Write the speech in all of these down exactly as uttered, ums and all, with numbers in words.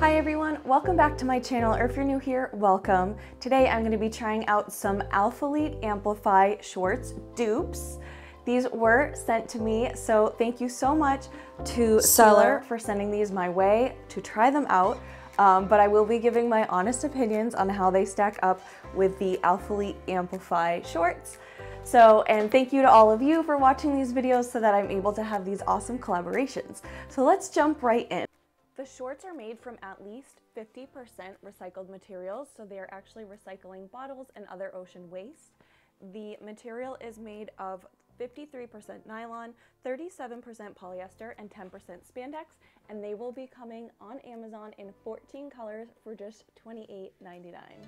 Hi everyone, welcome back to my channel, or if you're new here, welcome. Today I'm going to be trying out some Alphalete Amplify Shorts dupes. These were sent to me, so thank you so much to Celer for sending these my way to try them out. Um, but I will be giving my honest opinions on how they stack up with the Alphalete Amplify Shorts. So, and thank you to all of you for watching these videos so that I'm able to have these awesome collaborations. So let's jump right in. The shorts are made from at least fifty percent recycled materials, so they are actually recycling bottles and other ocean waste. The material is made of fifty-three percent nylon, thirty-seven percent polyester, and ten percent spandex, and they will be coming on Amazon in fourteen colors for just twenty-eight ninety-nine.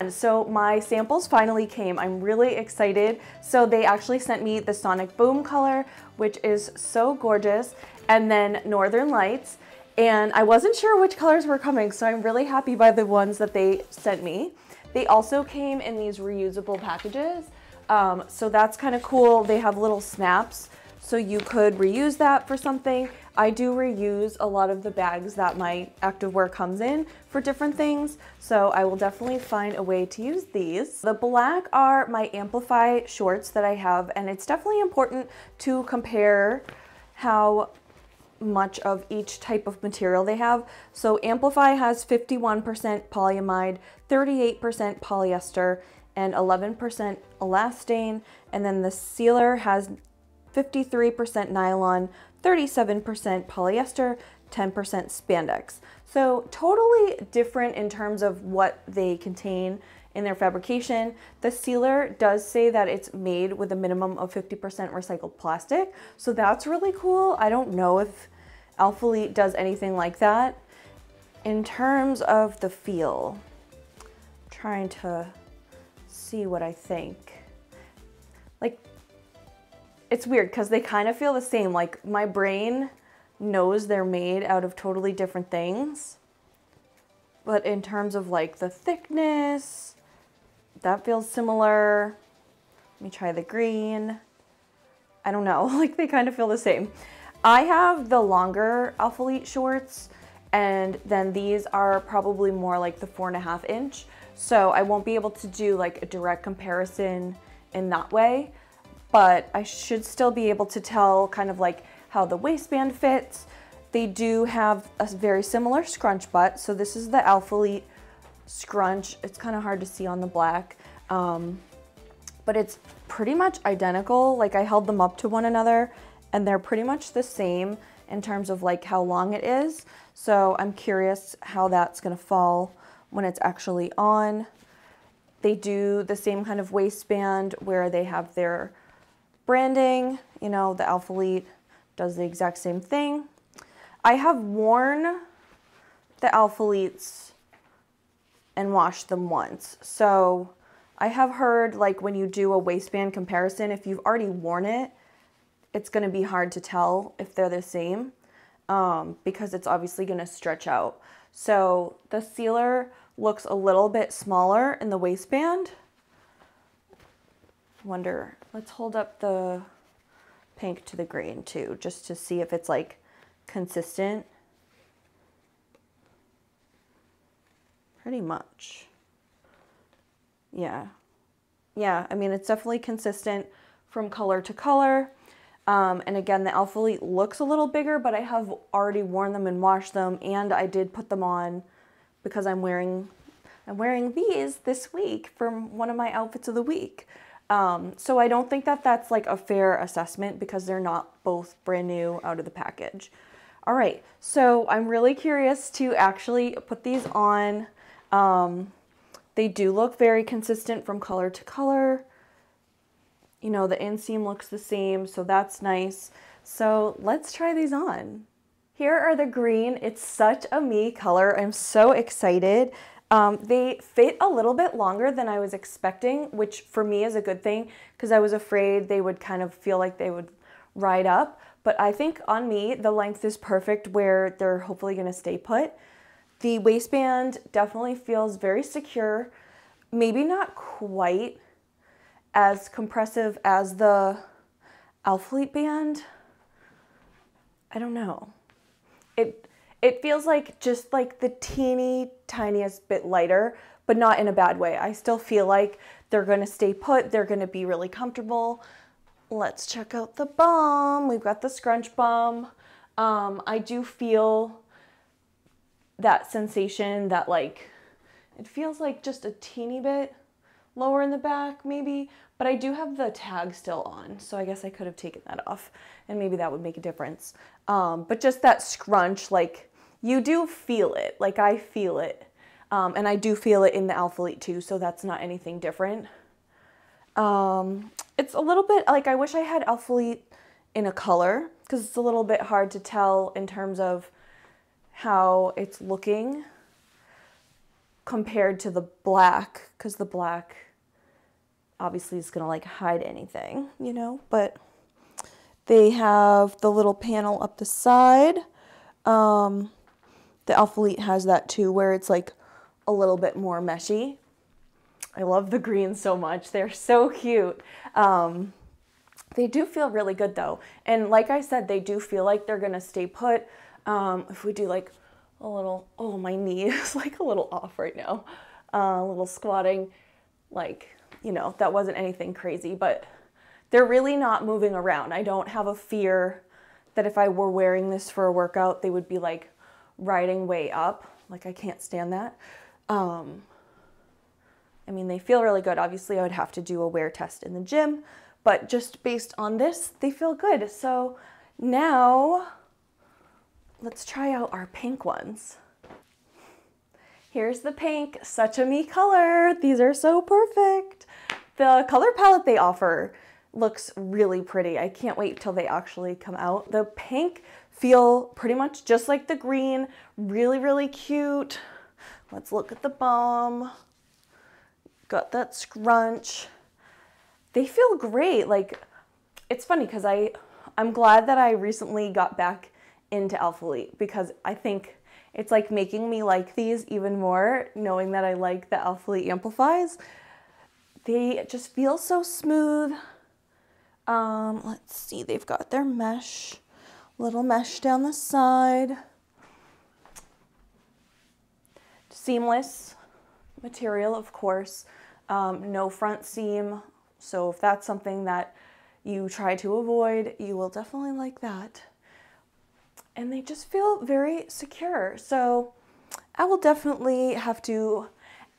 And so my samples finally came. I'm really excited. So they actually sent me the Sonic Boom color, which is so gorgeous, and then Northern Lights. And I wasn't sure which colors were coming, so I'm really happy by the ones that they sent me. They also came in these reusable packages, um, so that's kind of cool. They have little snaps, so you could reuse that for something. I do reuse a lot of the bags that my activewear comes in for different things, so I will definitely find a way to use these. The black are my Amplify shorts that I have, and it's definitely important to compare how much of each type of material they have. So Amplify has fifty-one percent polyamide, thirty-eight percent polyester, and eleven percent elastane. And then the Celer has fifty-three percent nylon, thirty-seven percent polyester, ten percent spandex. So totally different in terms of what they contain in their fabrication. The Celer does say that it's made with a minimum of fifty percent recycled plastic, so that's really cool. I don't know if Alphalete does anything like that. In terms of the feel, I'm trying to see what I think. Like, it's weird because they kind of feel the same. Like, my brain knows they're made out of totally different things, but in terms of like the thickness, that feels similar. Let me try the green. I don't know, like they kind of feel the same. I have the longer Alphalete shorts, and then these are probably more like the four and a half inch. So I won't be able to do like a direct comparison in that way, but I should still be able to tell kind of like how the waistband fits. They do have a very similar scrunch butt. So this is the Alphalete scrunch. It's kind of hard to see on the black, um, but it's pretty much identical. Like, I held them up to one another and they're pretty much the same in terms of like how long it is. So I'm curious how that's gonna fall when it's actually on. They do the same kind of waistband where they have their branding. You know, the Alphalete does the exact same thing. I have worn the Alphaletes and washed them once. So I have heard, like, when you do a waistband comparison, if you've already worn it, it's gonna be hard to tell if they're the same, um, because it's obviously gonna stretch out. So the Celer looks a little bit smaller in the waistband. Wonder, let's hold up the pink to the green too, just to see if it's like consistent. Pretty much. Yeah. Yeah, I mean, it's definitely consistent from color to color. Um, and again, the Alphalete looks a little bigger, but I have already worn them and washed them, and I did put them on because I'm wearing, I'm wearing these this week from one of my outfits of the week. Um, so I don't think that that's like a fair assessment because they're not both brand new out of the package. All right, so I'm really curious to actually put these on. Um, they do look very consistent from color to color. You know, the inseam looks the same, so that's nice. So let's try these on. Here are the green. It's such a me color. I'm so excited. Um, they fit a little bit longer than I was expecting, which for me is a good thing because I was afraid they would kind of feel like they would ride up. But I think on me, the length is perfect where they're hopefully going to stay put. The waistband definitely feels very secure, maybe not quite as compressive as the Alphalete band. I don't know. It, It feels like just like the teeny tiniest bit lighter, but not in a bad way. I still feel like they're gonna stay put. They're gonna be really comfortable. Let's check out the balm. We've got the scrunch balm. Um, I do feel that sensation that like, it feels like just a teeny bit lower in the back maybe, but I do have the tag still on. So I guess I could have taken that off and maybe that would make a difference. Um, but just that scrunch, like, you do feel it, like I feel it. Um, and I do feel it in the Alphalete too, so that's not anything different. Um, it's a little bit, like I wish I had Alphalete in a color, because it's a little bit hard to tell in terms of how it's looking compared to the black, because the black obviously is gonna like hide anything, you know, but they have the little panel up the side. Um, the Alphalete has that too, where it's like a little bit more meshy. I love the greens so much. They're so cute. Um, they do feel really good though. And like I said, they do feel like they're gonna stay put. Um, if we do like a little, oh, my knee is like a little off right now. Uh, a little squatting, like, you know, that wasn't anything crazy, but they're really not moving around. I don't have a fear that if I were wearing this for a workout, they would be like riding way up. Like I can't stand that. Um, I mean, they feel really good. Obviously I would have to do a wear test in the gym, but just based on this, they feel good. So now let's try out our pink ones. Here's the pink, such a me color. These are so perfect. The color palette they offer looks really pretty. I can't wait till they actually come out. The pink feel pretty much just like the green, really, really cute. Let's look at the balm. Got that scrunch. They feel great. Like, it's funny because I, I'm glad that I recently got back into Alphalete, because I think it's like making me like these even more, knowing that I like the Alphalete Amplifies. They just feel so smooth. Um, let's see, they've got their mesh, little mesh down the side. Seamless material, of course. Um, no front seam. So if that's something that you try to avoid, you will definitely like that. And they just feel very secure. So I will definitely have to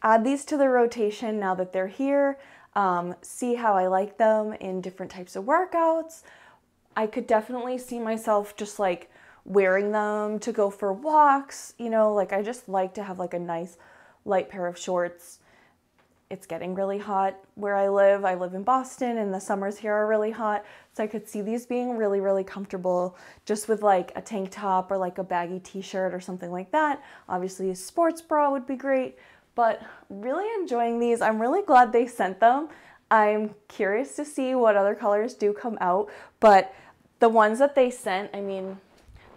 add these to the rotation now that they're here, um, see how I like them in different types of workouts. I could definitely see myself just like wearing them to go for walks, you know, like I just like to have like a nice light pair of shorts. It's getting really hot where I live. I live in Boston and the summers here are really hot. So I could see these being really, really comfortable just with like a tank top or like a baggy t-shirt or something like that. Obviously a sports bra would be great, but really enjoying these. I'm really glad they sent them. I'm curious to see what other colors do come out, but the ones that they sent, I mean,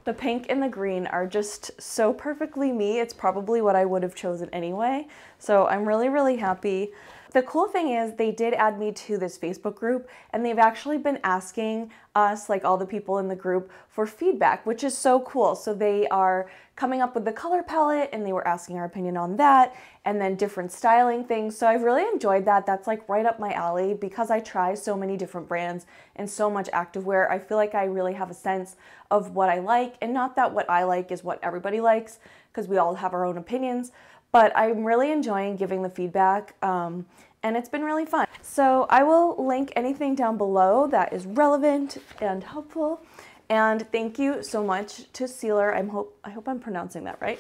the pink and the green are just so perfectly me. It's probably what I would have chosen anyway. So I'm really, really happy. The cool thing is they did add me to this Facebook group, and they've actually been asking us, like all the people in the group, for feedback, which is so cool. So they are coming up with the color palette and they were asking our opinion on that, and then different styling things. So I've really enjoyed that. That's like right up my alley because I try so many different brands and so much activewear. I feel like I really have a sense of what I like, and not that what I like is what everybody likes, because we all have our own opinions, but I'm really enjoying giving the feedback, um, and it's been really fun. So I will link anything down below that is relevant and helpful. And thank you so much to Celer. I'm hope, I hope I'm pronouncing that right,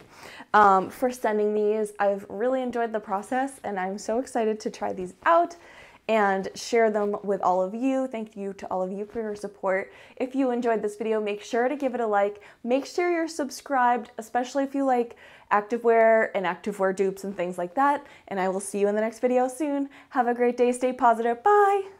um, for sending these. I've really enjoyed the process and I'm so excited to try these out and share them with all of you. Thank you to all of you for your support. If you enjoyed this video, make sure to give it a like. Make sure you're subscribed, especially if you like activewear and activewear dupes and things like that. And I will see you in the next video soon. Have a great day. Stay positive. Bye.